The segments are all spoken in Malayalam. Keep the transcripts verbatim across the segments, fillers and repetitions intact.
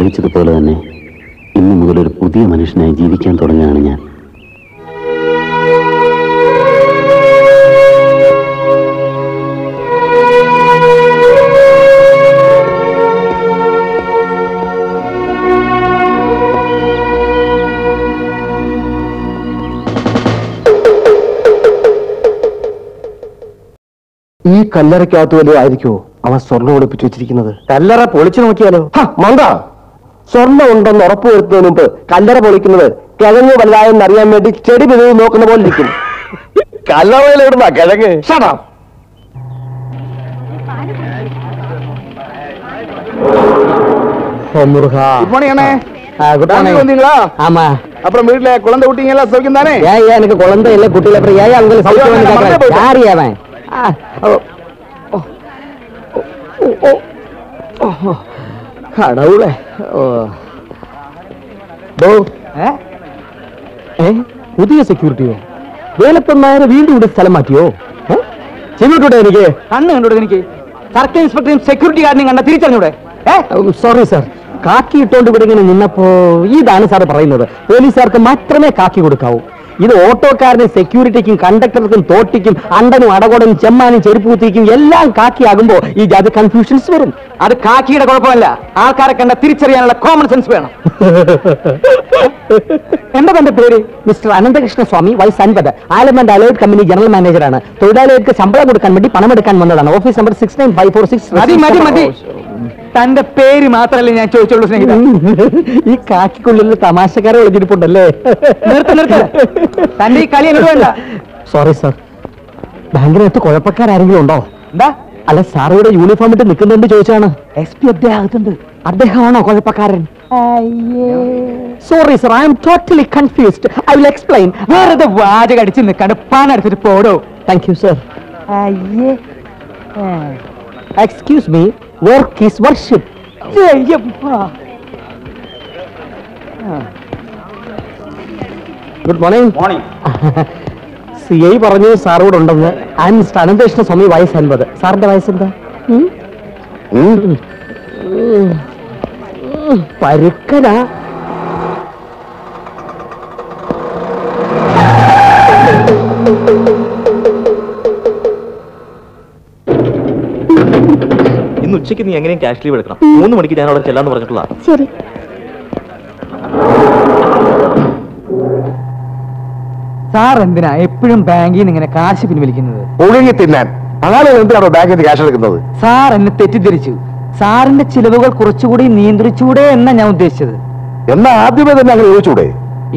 ആഗ്രഹിച്ചതുപോലെ തന്നെ ഇന്നു മുതൽ ഒരു പുതിയ മനുഷ്യനായി ജീവിക്കാൻ തുടങ്ങുകയാണ് ഞാൻ. ഈ കല്ലറയ്ക്കകത്ത് വല്ലതും ആയിരിക്കുമോ അവൻ സ്വർണ്ണം ഒളിപ്പിച്ചു വെച്ചിരിക്കുന്നത്? കല്ലറ പൊളിച്ചു നോക്കിയാലോ? മന്ദ, സ്വർണ്ണം ഉണ്ടെന്ന് ഉറപ്പുവരുത്തുന്നതിന് മുമ്പ് കല്ലറ പൊളിക്കുന്നത് കിഴങ്ങ് വലുതായെന്ന് അറിയാൻ വേണ്ടി ചെടി പിതവ് നോക്കുന്ന പോലെ ഇരിക്കും. കല്ലറയിൽ എവിടുന്നാ കിഴങ്ങ്? ഷടാ, அப்புறம் வீட்டுல குழந்தை குட்டிங்க எல்லாம் சௌக்கியம் தானே? எனக்கு குழந்தை இல்ல, குட்டியில அப்புறம் ஏன் அவங்க சௌக்கியம் யாரு? அவன் கடவுளே, പുതിയ സെക്യൂരിറ്റിയോ? വേലപ്പന്മാരെ വീണ്ടും ഇവിടെ സ്ഥലം മാറ്റിയോ? ചെവിട്ടൂടെ എനിക്ക് അന്ന് കണ്ടൂടെ? എനിക്ക് സർക്കിൾ ഇൻസ്പെക്ടറും സെക്യൂരിറ്റി ഗാർഡിനും കണ്ട തിരിച്ചറിഞ്ഞൂടെ? സോറി സാർ, കാക്കി ഇട്ടോണ്ട് ഇവിടെ ഇങ്ങനെ നിന്നപ്പോ ഇതാണ് സാർ പറയുന്നത്, പോലീസുകാർക്ക് മാത്രമേ കാക്കി കൊടുക്കാവൂ. ഇത് ഓട്ടോക്കാരന് സെക്യൂരിറ്റിക്കും കണ്ടക്ടർക്കും തോട്ടിക്കും അണ്ടനും അടകോടനും ചെമ്മാനും ചെരുപ്പ് കുത്തിക്കും എല്ലാം കാക്കിയാകുമ്പോ ഈ ജാതി കൺഫ്യൂഷൻസ് വരും. അത് കാക്കിയുടെ കുഴപ്പമല്ല, ആൾക്കാരെ കണ്ട തിരിച്ചറിയാനുള്ള കോമൺ സെൻസ് വേണം. എന്താ തന്റെ പേര്? മിസ്റ്റർ അനന്തകൃഷ്ണ സ്വാമി, വയസ്സ് അൻപത്, ആലമന്റ് അലോയിഡ് കമ്പനി ജനറൽ മാനേജറാണ്. തൊഴിലാളികൾക്ക് ശമ്പളം കൊടുക്കാൻ വേണ്ടി പണമെടുക്കാൻ വന്നതാണ്. Office number six nine five four six. മതി മതി മതി, തന്റെ പേര് മാത്രമല്ലേ ഞാൻ ചോദിച്ചുള്ളൂ സ്നേഹിത? ഈ കാക്കിക്കുള്ളിൽ തമാശക്കാരെ ഒളിഞ്ഞിരിപ്പുണ്ടല്ലേ? നിർത്ത് നിർത്ത്, തന്റെ ഈ കളി എന്നോട് വേണ്ട. സോറി സാർ, ബാങ്കിനകത്ത് കുഴപ്പക്കാരെങ്കിലും ഉണ്ടോ? എന്താ? അല്ല, സാറിയുടെ യൂണിഫോം ഇട്ട് നിൽക്കുന്നുണ്ട് ചോദിച്ചാണ്. എസ് പി അദ്ദേഹത്തുണ്ട്, അദ്ദേഹമാണോ കുഴപ്പക്കാരൻ? Sorry sir, I am totally confused, I will explain. വേറെ വാചകടിച്ച് നിൽക്കാണ്ട് പാനടുത്തിട്ട് പോടോ. Thank you sir. Excuse me, work is worship. Good morning. Morning. CI പറഞ്ഞു സാറോട് ഉണ്ടെന്ന്. ആൻ മിസ്റ്റർ അനന്തകൃഷ്ണ സ്വാമി, വയസ്സ് അൻപത്. സാറിന്റെ വയസ്സെന്താ? പരുക്കനാ. ഉച്ചയ്ക്ക് നീ എങ്ങനെയും ക്യാഷ് ലീവ് എടുക്കണം. മൂന്ന് മണിക്ക് ഞാൻ അവിടെ ചെല്ലാന്ന് പറഞ്ഞിട്ടുള്ള. ശരി. സാർ എന്തിനാ എപ്പോഴും ബാങ്കിൽ നിന്ന് ഇങ്ങനെ കാശ് പിൻവലിക്കുന്നത്? ഒഴുകി തിന്നാൻ. അതാണ് എന്തിനാണോ ബാങ്കിൽ നിന്ന് ക്യാഷ് എടുക്കുന്നത്? സാർ എന്നെ തെറ്റിദ്ധരിച്ചു. സാറിന്റെ ചിലവുകൾ കുറച്ചുകൂടി നിയന്ത്രിച്ചൂടെ എന്നാ ഞാൻ ഉദ്ദേശിച്ചത്. എന്നാ ആദ്യമേ തന്നെ അങ്ങനെ ചോദിച്ചൂടെ?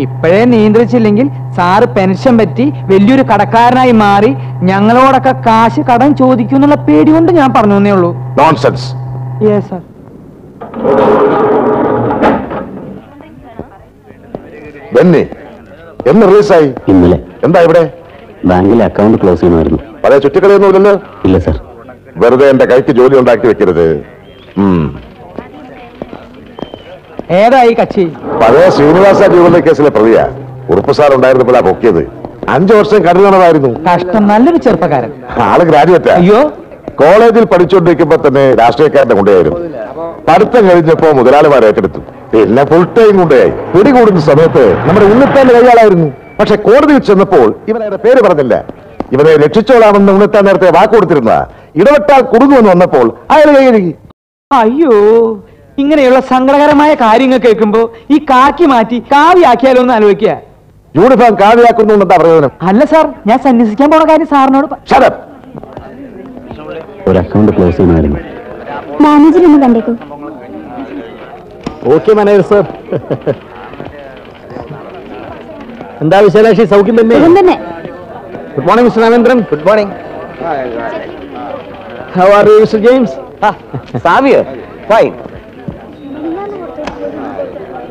ഇപ്പോഴേ നിയന്ത്രിച്ചില്ലെങ്കിൽ സാറ് പെൻഷൻ പറ്റി വലിയൊരു കടക്കാരനായി മാറി ഞങ്ങളോടൊക്കെ കാശ് കടം ചോദിക്കുന്നുള്ള പേടി കൊണ്ട് ഞാൻ പറഞ്ഞു തന്നേ ഉള്ളൂ. നോൺസെൻസ്. Yes sir. ബെന്നി, എന്ന് റിലീസായി? ഇന്നലെ. എന്താ ഇവിടെ? ബാങ്കിലെ അക്കൗണ്ട് ക്ലോസ് ചെയ്യണമായിരുന്നു. പല ചുറ്റിക്കളിയൊന്നുമില്ലല്ലോ? ഇല്ല സർ. വെറുതെ എന്റെ കൈക്ക് ജോലി ഉണ്ടാക്കി വെക്കരുത്. ഏതായി കക്ഷി? പഴയ ശ്രീനിവാസ ജീവന കേസിലെ പ്രതിയാ. ഉറുപ്പ് സാർ ഉണ്ടായിരുന്നപ്പോഴാ പൊക്കിയത്. അഞ്ചു വർഷം കഠിനമായിരുന്നു. കഷ്ടം. നല്ലൊരു ചെറുപ്പക്കാരൻ, ആള് ഗ്രാജുവേറ്റാ. അയ്യോ, കോളേജിൽ പഠിച്ചുകൊണ്ടിരിക്കുമ്പോ തന്നെ രാഷ്ട്രീയക്കാരനെ കൊണ്ടുപോയായിരുന്നു. പഠിത്തം കഴിഞ്ഞപ്പോ മുതലാളിമാരെ ഏറ്റെടുത്തു. പിന്നെ ഫുൾ ടൈം കൊണ്ടുപോയി. പിടികൂടുന്ന സമയത്ത് നമ്മുടെ ഉണ്ണിത്താന്റെ കൈയാളായിരുന്നു. പക്ഷെ കോടതിയിൽ ചെന്നപ്പോൾ ഇവനയുടെ പേര് പറഞ്ഞില്ല. ഇവനെ രക്ഷിച്ചോളാമെന്ന് ഉണ്ണിത്താൻ നേരത്തെ വാക്ക് കൊടുത്തിരുന്ന ഇടപെട്ടാൽ കുടുങ്ങുമെന്ന് വന്നപ്പോൾ അയാൾ കൈകഴുകി. അയ്യോ, ഇങ്ങനെയുള്ള സങ്കടകരമായ കാര്യങ്ങൾ കേൾക്കുമ്പോ ഈ കാക്കി മാറ്റി കാവ്യാക്കിയാലോ എന്ന് ആലോചിക്കുക. യൂണിഫോം കാവ്യാക്കുന്നു പ്രയോജനം അല്ല സാർ. ഞാൻ സന്യസിക്കാൻ പോണ കാര്യം സാറിനോട്. ഒരു അക്കൗണ്ട് ക്ലോസ് ചെയ്യണമായിരുന്നു. മാനേജർ ഒന്ന് കണ്ടേക്കും. Okay manager sir. എന്താ വിശേഷം? സൗഖ്യം തന്നെ. Good morning mister Ramendran. Good morning. How are you mister James? Xavier fine.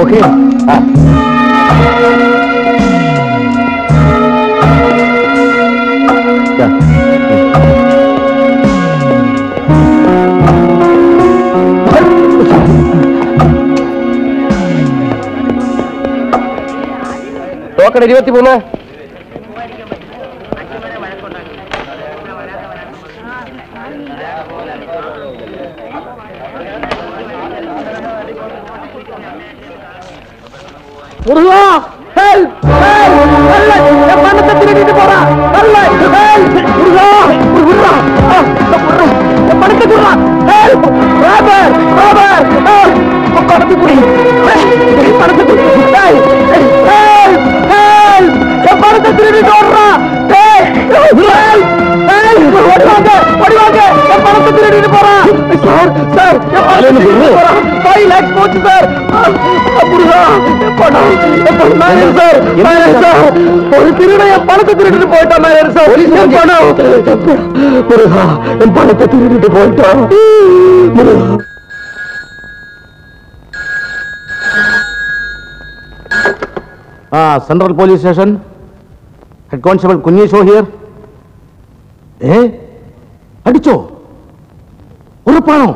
Okay ಕಡೆ ಇವತ್ತಿ ಬೋನ ಮುರುವಾ ಹೆಲ್ಪ್ ಹೆಲ್ಪ್ ಅಲ್ಲ ಯಪ್ಪನ ತತ್ತಿ ಹಿಡಿದು ಬೋರಾ ಅಲ್ಲ ಹೆಲ್ಪ್ ಮುರುವಾ ಮುರುವಾ ಯಪ್ಪನ ತತ್ತಿ ಬೋರಾ ಹೆಲ್ಪ್ ರಾಬರ್ ರಾಬರ್ ಕೊಕ್ಕಡತಿ ಪುಡಿ ಯಪ್ಪನ ತತ್ತಿ help help What is it? What Ah, Central Police Station. Head Constable Kunnisho here. Eh? Adicho? Urapano?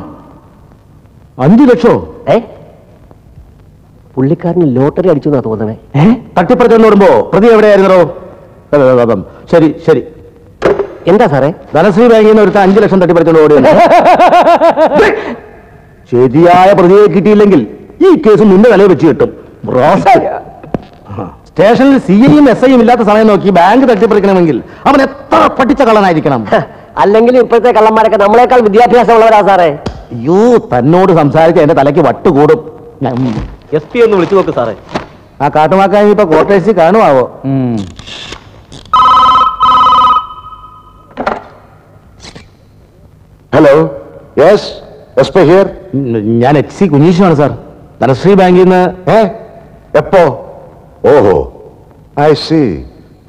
Andi Lacho? Eh? Pullikarni lottery Adicho na toh Eh? Thirty percent normo. Prati evre ayirnaro. Kada kada kada. Sherry Sherry. Enda sare? Dhanasri banki na orita Andi Lacho thirty percent normo. Chediya prati ekiti lengil. Ee case munde galle vechiyattu. Brasa. Station is seeing a same letter Salanoki bank that they break an angle. I'm a particular American. I'll link you with the appearance of Lazare. You notice I'm sorry, and I like what to go to. Yes, P. and Lucasare. A Katamaka, you put what I see. I know. Hello, yes, S P here. Yanet see Kunishan, sir. That is free bank in a eh? Oh, I see.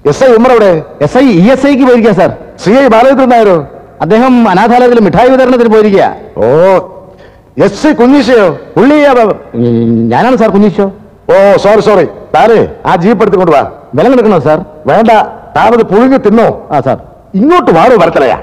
Yes, I remember. Yes, I yes, I give it, sir. See, I borrowed the narrow. Adeham, another little mitai with another boy. Oh, yes, see, Kunisho. Only about Yanan, sir, Kunisho. Oh, sorry, sorry. Pare, Aji Pertuba. Velan, sir. Vanda, I was pulling it to know, sir. You know to borrow Vartaya.